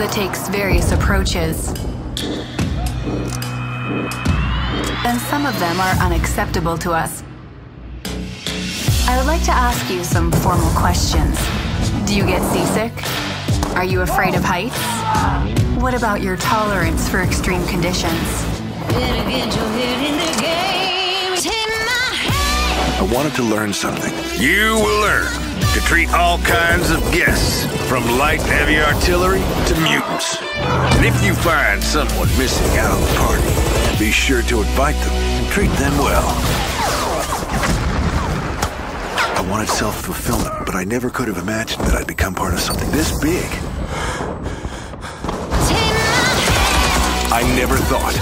that takes various approaches. And some of them are unacceptable to us. I would like to ask you some formal questions. Do you get seasick? Are you afraid of heights? What about your tolerance for extreme conditions? I wanted to learn something. You will learn to treat all kinds of guests, from light and heavy artillery to mutants. And if you find someone missing out on the party, be sure to invite them and treat them well. I wanted self-fulfillment, but I never could have imagined that I'd become part of something this big. I never thought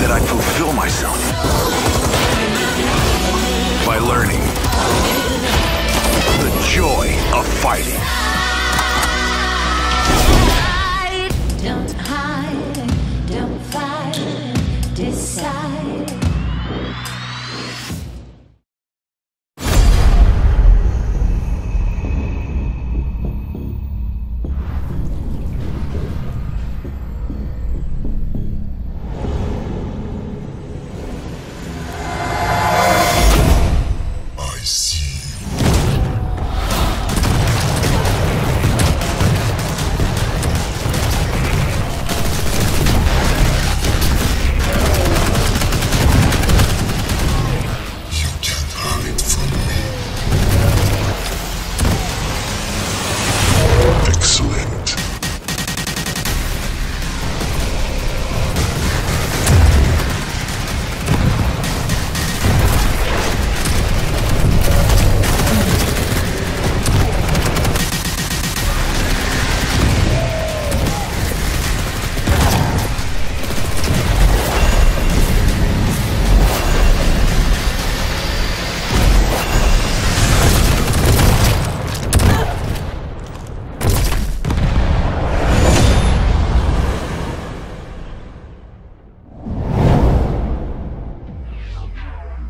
that I'd fulfill myself by learning the joy of fighting. Don't hide, don't fight, decide.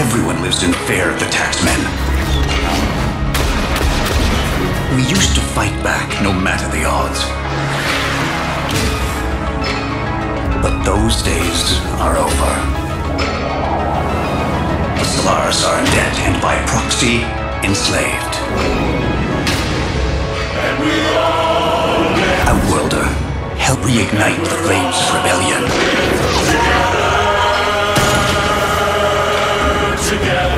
everyone lives in fear of the taxmen. We used to fight back no matter the odds. But those days are over. The Solaris are in debt and by proxy, enslaved. Outworlder, help reignite the flames of rebellion. Together.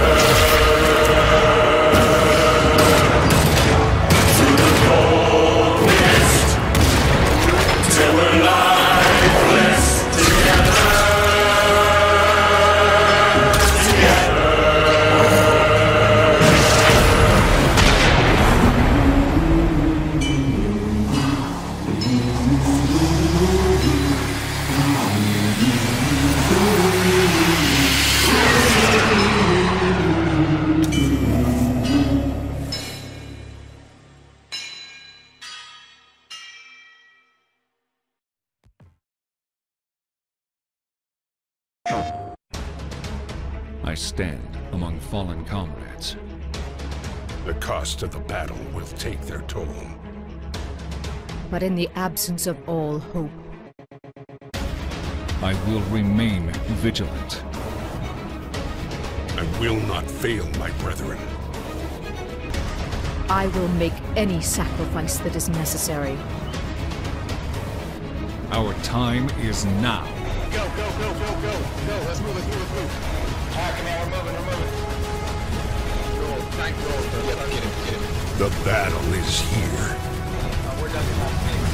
I stand among fallen comrades. The cost of the battle will take their toll. But in the absence of all hope, I will remain vigilant. I will not fail my brethren. I will make any sacrifice that is necessary. Our time is now. Go, go, go, go, go, go, let's move, let's move, let's move. Alright, come on, we're moving. Roll, tank roll, get him. The battle is here. We're done, please.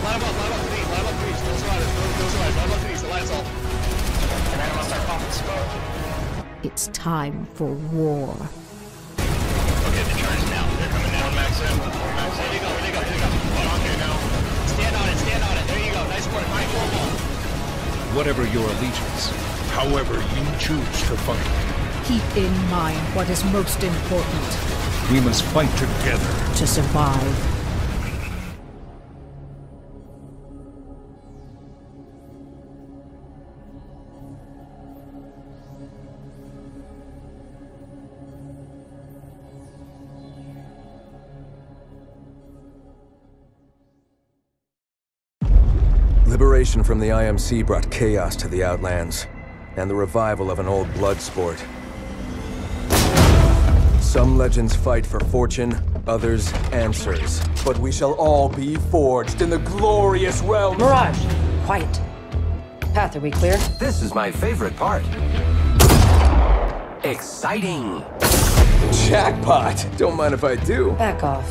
Line up, please, those riders, the line's off. And I must start pumping. It's time for war. Okay, the turn is now, they're coming down, Max, there you go. Okay, now, stand on it, there you go, nice work, nice. Whatever your allegiance, however you choose to fight. Keep in mind what is most important. We must fight together to survive. Liberation from the IMC brought chaos to the Outlands, and the revival of an old blood sport. Some legends fight for fortune, others answers. But we shall all be forged in the glorious realm— Mirage! Quiet. Path, are we clear? This is my favorite part. Exciting! Jackpot! Don't mind if I do. Back off.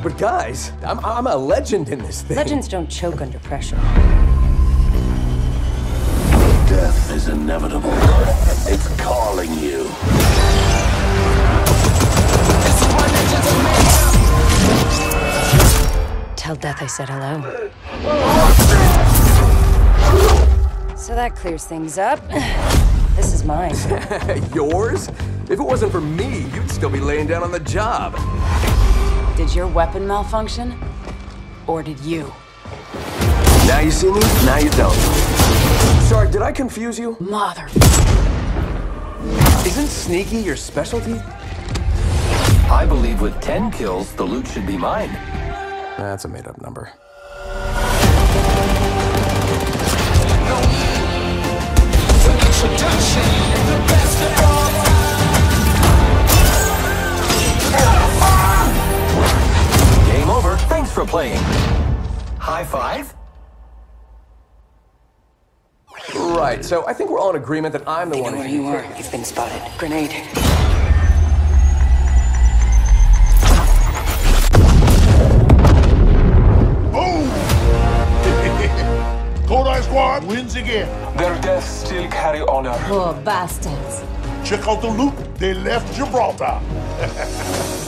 But guys, I'm a legend in this thing. Legends don't choke under pressure. Death is inevitable. It's calling you. Tell Death I said hello. So that clears things up. This is mine. Yours? If it wasn't for me, you'd still be laying down on the job. Did your weapon malfunction? Or did you? Now you see me, now you don't. Sorry, did I confuse you? Mother... Isn't sneaky your specialty? I believe with 10 kills, the loot should be mine. That's a made-up number. Thanks for playing. High five? Right, so I think we're all in agreement that I'm the one who... You are. You've been spotted. Grenade. Boom! Kodai Squad wins again. Their deaths still carry honor. Poor bastards. Check out the loot. They left Gibraltar.